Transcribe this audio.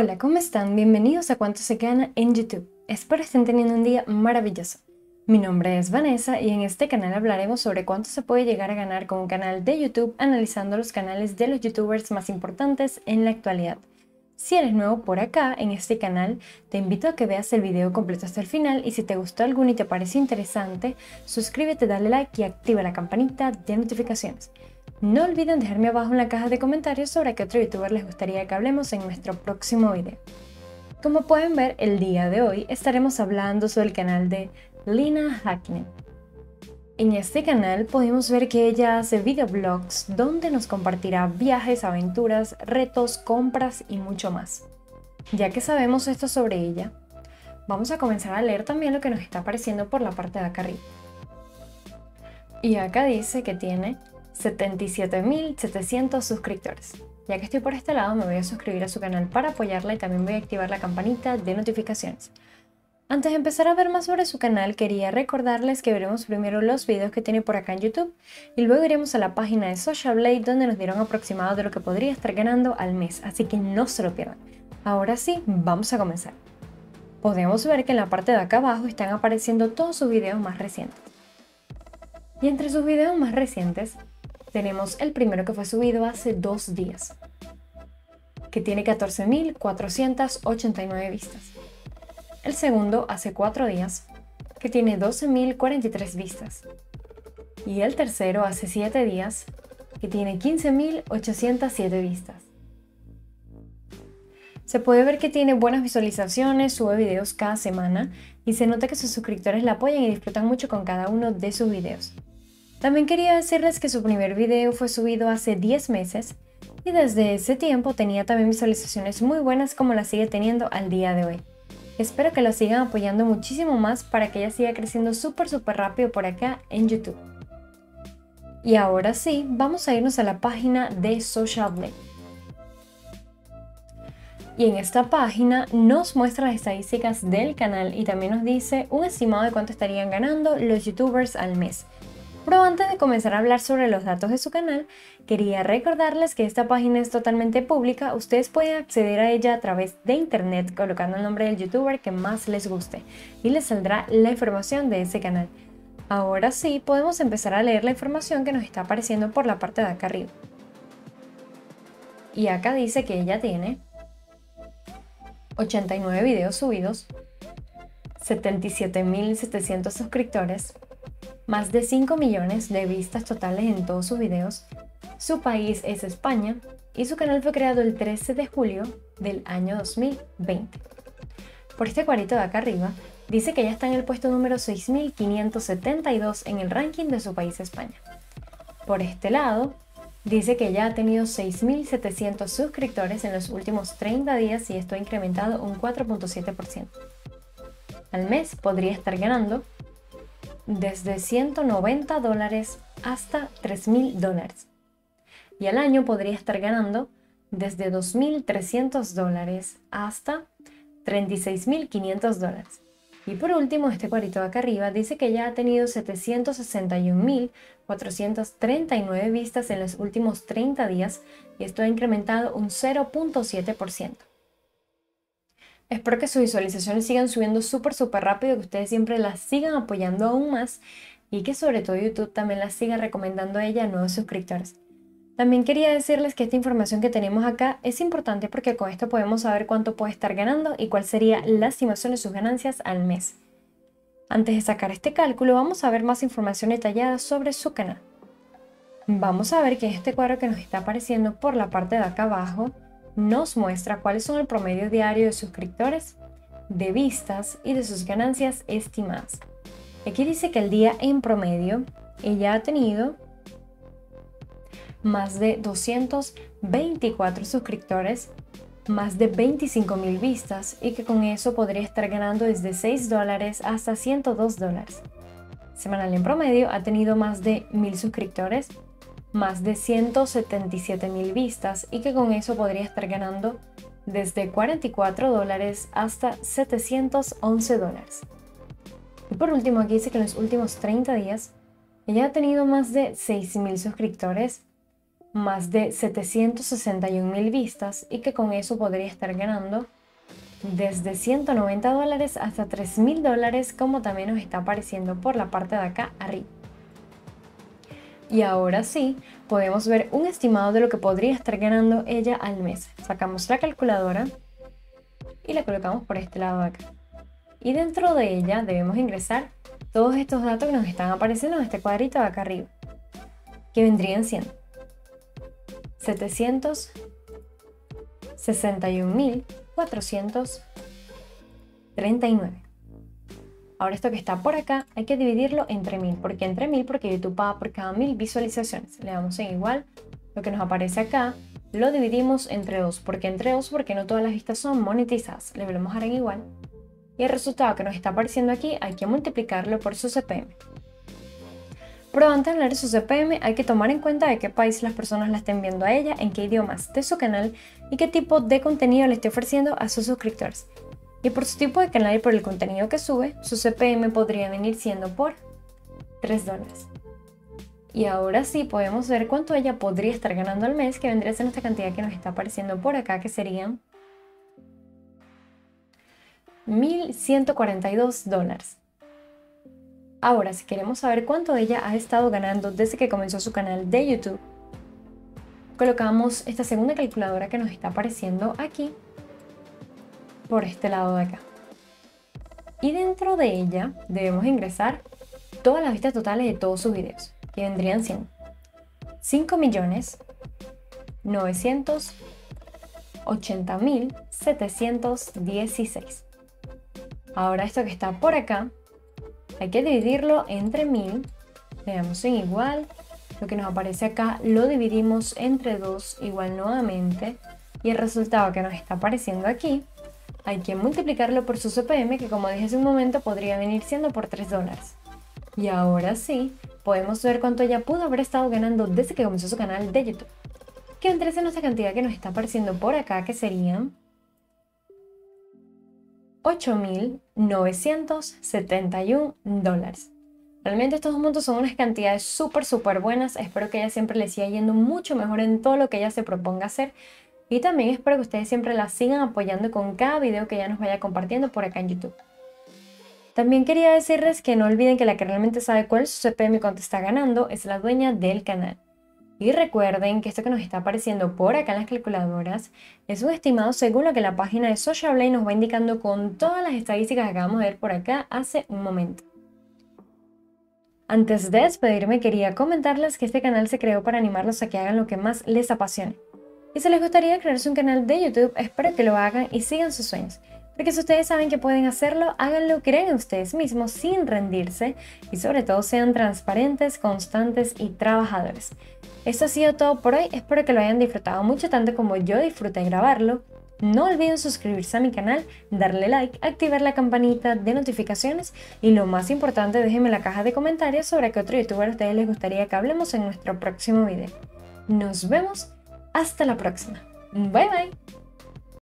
Hola, ¿cómo están? Bienvenidos a Cuánto se gana en YouTube. Espero estén teniendo un día maravilloso. Mi nombre es Vanessa y en este canal hablaremos sobre cuánto se puede llegar a ganar con un canal de YouTube analizando los canales de los youtubers más importantes en la actualidad. Si eres nuevo por acá, en este canal, te invito a que veas el video completo hasta el final y si te gustó alguno y te pareció interesante, suscríbete, dale like y activa la campanita de notificaciones. No olviden dejarme abajo en la caja de comentarios sobre qué otro youtuber les gustaría que hablemos en nuestro próximo video. Como pueden ver, el día de hoy estaremos hablando sobre el canal de Leena Häkkinen. En este canal podemos ver que ella hace videoblogs donde nos compartirá viajes, aventuras, retos, compras y mucho más. Ya que sabemos esto sobre ella, vamos a comenzar a leer también lo que nos está apareciendo por la parte de acá arriba. Y acá dice que tiene 77.700 suscriptores. Ya que estoy por este lado, me voy a suscribir a su canal para apoyarla y también voy a activar la campanita de notificaciones. Antes de empezar a ver más sobre su canal, quería recordarles que veremos primero los videos que tiene por acá en YouTube y luego iremos a la página de Social Blade donde nos dieron aproximado de lo que podría estar ganando al mes, así que no se lo pierdan. Ahora sí, vamos a comenzar. Podemos ver que en la parte de acá abajo están apareciendo todos sus videos más recientes. Y entre sus videos más recientes tenemos el primero que fue subido hace 2 días, que tiene 14.489 vistas. El segundo hace 4 días, que tiene 12.043 vistas. Y el tercero hace 7 días, que tiene 15.807 vistas. Se puede ver que tiene buenas visualizaciones, sube videos cada semana y se nota que sus suscriptores la apoyan y disfrutan mucho con cada uno de sus videos. También quería decirles que su primer video fue subido hace 10 meses y desde ese tiempo tenía también visualizaciones muy buenas como la sigue teniendo al día de hoy. Espero que lo sigan apoyando muchísimo más para que ella siga creciendo súper rápido por acá en YouTube. Y ahora sí, vamos a irnos a la página de Social Blade. Y en esta página nos muestra las estadísticas del canal y también nos dice un estimado de cuánto estarían ganando los youtubers al mes. Pero antes de comenzar a hablar sobre los datos de su canal, quería recordarles que esta página es totalmente pública. Ustedes pueden acceder a ella a través de internet colocando el nombre del youtuber que más les guste y les saldrá la información de ese canal. Ahora sí, podemos empezar a leer la información que nos está apareciendo por la parte de acá arriba. Y acá dice que ella tiene 89 videos subidos, 77.700 suscriptores, más de 5 millones de vistas totales en todos sus videos, su país es España y su canal fue creado el 13 de julio del año 2020. Por este cuadrito de acá arriba, dice que ya está en el puesto número 6.572 en el ranking de su país España. Por este lado, dice que ya ha tenido 6.700 suscriptores en los últimos 30 días y esto ha incrementado un 4.7%. Al mes podría estar ganando desde $190 hasta $3.000 y al año podría estar ganando desde $2.300 hasta $36.500. Y por último, este cuadrito de acá arriba dice que ya ha tenido 761.439 vistas en los últimos 30 días y esto ha incrementado un 0.7%. Espero que sus visualizaciones sigan subiendo súper rápido, que ustedes siempre las sigan apoyando aún más y que sobre todo YouTube también las siga recomendando a ella a nuevos suscriptores. También quería decirles que esta información que tenemos acá es importante porque con esto podemos saber cuánto puede estar ganando y cuál sería la estimación de sus ganancias al mes. Antes de sacar este cálculo vamos a ver más información detallada sobre su canal. Vamos a ver que este cuadro que nos está apareciendo por la parte de acá abajo nos muestra cuáles son el promedio diario de suscriptores, de vistas y de sus ganancias estimadas. Aquí dice que el día en promedio ella ha tenido más de 224 suscriptores, más de 25.000 vistas y que con eso podría estar ganando desde $6 hasta $102. Semanal en promedio ha tenido más de 1.000 suscriptores, más de 177.000 vistas y que con eso podría estar ganando desde $44 hasta $711. Y por último aquí dice que en los últimos 30 días ella ha tenido más de 6.000 suscriptores, más de 761.000 vistas y que con eso podría estar ganando desde $190 hasta $3.000, como también nos está apareciendo por la parte de acá arriba. Y ahora sí, podemos ver un estimado de lo que podría estar ganando ella al mes. Sacamos la calculadora y la colocamos por este lado de acá. Y dentro de ella debemos ingresar todos estos datos que nos están apareciendo en este cuadrito de acá arriba, que vendrían siendo 761.439. Ahora esto que está por acá hay que dividirlo entre 1000. ¿Por qué entre 1000? Porque YouTube paga por cada 1000 visualizaciones. Le damos en igual, lo que nos aparece acá lo dividimos entre 2. ¿Por qué entre 2? Porque no todas las vistas son monetizadas. Le volvemos a dar en igual. Y el resultado que nos está apareciendo aquí hay que multiplicarlo por su CPM. Pero antes de leer su CPM hay que tomar en cuenta de qué país las personas la estén viendo a ella, en qué idiomas de su canal y qué tipo de contenido le esté ofreciendo a sus suscriptores. Y por su tipo de canal y por el contenido que sube, su CPM podría venir siendo por $3. Y ahora sí podemos ver cuánto ella podría estar ganando al mes, que vendría a ser esta cantidad que nos está apareciendo por acá, que serían $1.142. Ahora, si queremos saber cuánto ella ha estado ganando desde que comenzó su canal de YouTube, colocamos esta segunda calculadora que nos está apareciendo aquí, por este lado de acá. Y dentro de ella debemos ingresar todas las vistas totales de todos sus videos, que vendrían siendo 5.980.716. Ahora esto que está por acá hay que dividirlo entre 1000, le damos en igual, lo que nos aparece acá lo dividimos entre 2 igual nuevamente, y el resultado que nos está apareciendo aquí hay que multiplicarlo por su CPM, que como dije hace un momento podría venir siendo por $3. Y ahora sí, podemos ver cuánto ella pudo haber estado ganando desde que comenzó su canal de YouTube, que vendría siendo esta cantidad que nos está apareciendo por acá, que serían 8.971 dólares. Realmente estos dos montos son unas cantidades súper buenas. Espero que ella siempre le siga yendo mucho mejor en todo lo que ella se proponga hacer. Y también espero que ustedes siempre la sigan apoyando con cada video que ella nos vaya compartiendo por acá en YouTube. También quería decirles que no olviden que la que realmente sabe cuál es su CPM y cuánto está ganando es la dueña del canal. Y recuerden que esto que nos está apareciendo por acá en las calculadoras es un estimado según lo que la página de Social Blade nos va indicando con todas las estadísticas que acabamos de ver por acá hace un momento. Antes de despedirme, quería comentarles que este canal se creó para animarlos a que hagan lo que más les apasione. Y si les gustaría crearse un canal de YouTube, espero que lo hagan y sigan sus sueños. Porque si ustedes saben que pueden hacerlo, háganlo, crean ustedes mismos sin rendirse y sobre todo sean transparentes, constantes y trabajadores. Esto ha sido todo por hoy, espero que lo hayan disfrutado mucho tanto como yo disfruté grabarlo. No olviden suscribirse a mi canal, darle like, activar la campanita de notificaciones y lo más importante, déjenme en la caja de comentarios sobre qué otro youtuber a ustedes les gustaría que hablemos en nuestro próximo video. Nos vemos, hasta la próxima. Bye bye.